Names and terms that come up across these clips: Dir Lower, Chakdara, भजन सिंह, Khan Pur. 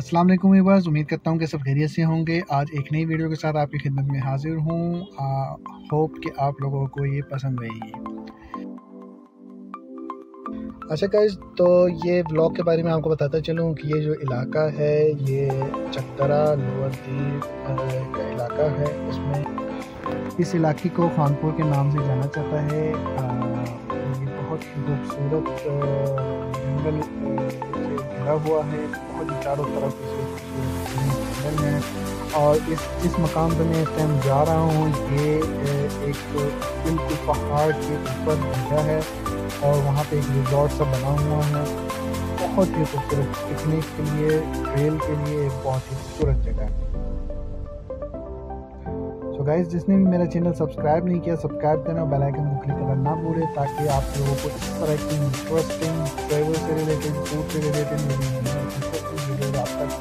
अस्सलाम वालेकुम व्यूअर्स, उम्मीद करता हूँ कि सब खैरियत से होंगे। आज एक नई वीडियो के साथ आपकी खिदमत में हाजिर हूँ। होप कि आप लोगों को ये पसंद आएगी। अच्छा गाइस, तो ये ब्लॉग के बारे में आपको बताता चलूँ कि ये जो इलाका है ये चकदरा लोअर दीर का इलाका है। इसमें इस इलाके को खानपुर के नाम से जाना जाता है। ये बहुत खूबसूरत जंगल घिरा हुआ है, बहुत ही चारों तरफ जंगल है। और इस मकाम पर मैं इस टाइम जा रहा हूँ। ये एक बिल्कुल पहाड़ के ऊपर जगह है और वहाँ पे एक रिजॉर्ट सा बना हुआ है। बहुत ही खूबसूरत पिकनिक के लिए, ट्रेल के लिए एक बहुत ही खूबसूरत जगह है। तो गाइस, जिसने भी मेरा चैनल सब्सक्राइब नहीं किया, सब्सक्राइब करना, बेल आइकन को क्लिक करना ना भूलें, ताकि आप लोगों को इस तरह की इंटरेस्टिंग ट्रैवल से रिलेटेड, फूड से रिलेटेड वीडियो आप तक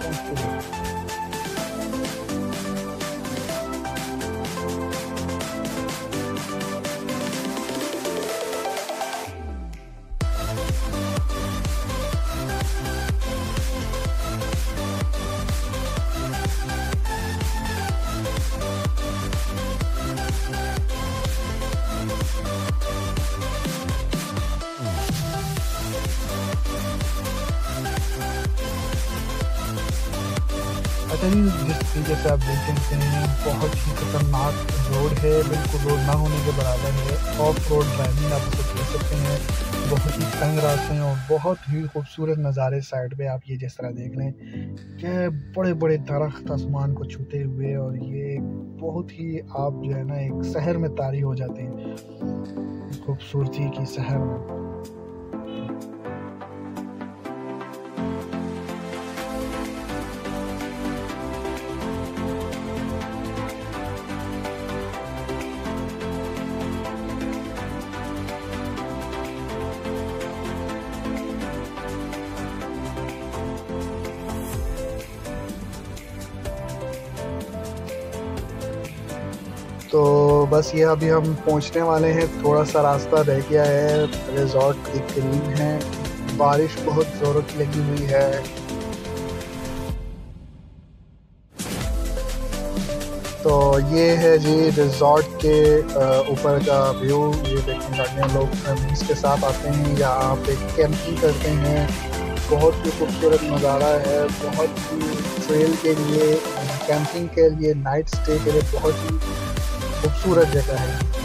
जैसे आप देख सकते हैं। बहुत ही खतरनाक रोड है, बिल्कुल रोड ना होने के बराबर है। ऑफ रोड ड्राइविंग आप इसको देख सकते हैं। बहुत ही तंग रास्ते हैं और बहुत ही खूबसूरत नज़ारे साइड पे आप ये जिस तरह देख लें कि बड़े बड़े दरख्त आसमान को छूते हुए, और ये बहुत ही आप जो है ना एक शहर में तारी हो जाते हैं, खूबसूरती की शहर में। तो बस ये अभी हम पहुंचने वाले हैं। थोड़ा सा रास्ता रह गया है, रिजॉर्ट के करीब हैं। बारिश बहुत ज़ोरों की लगी हुई है। तो ये है जी रिजॉर्ट के ऊपर का व्यू। ये देखने जाते लोग फैमिलीज़ के साथ आते हैं या आप एक कैंपिंग करते हैं। बहुत ही खूबसूरत नज़ारा है। बहुत ही ट्रेल के लिए, कैंपिंग के लिए, नाइट स्टे के लिए बहुत ही खूबसूरत जगह है।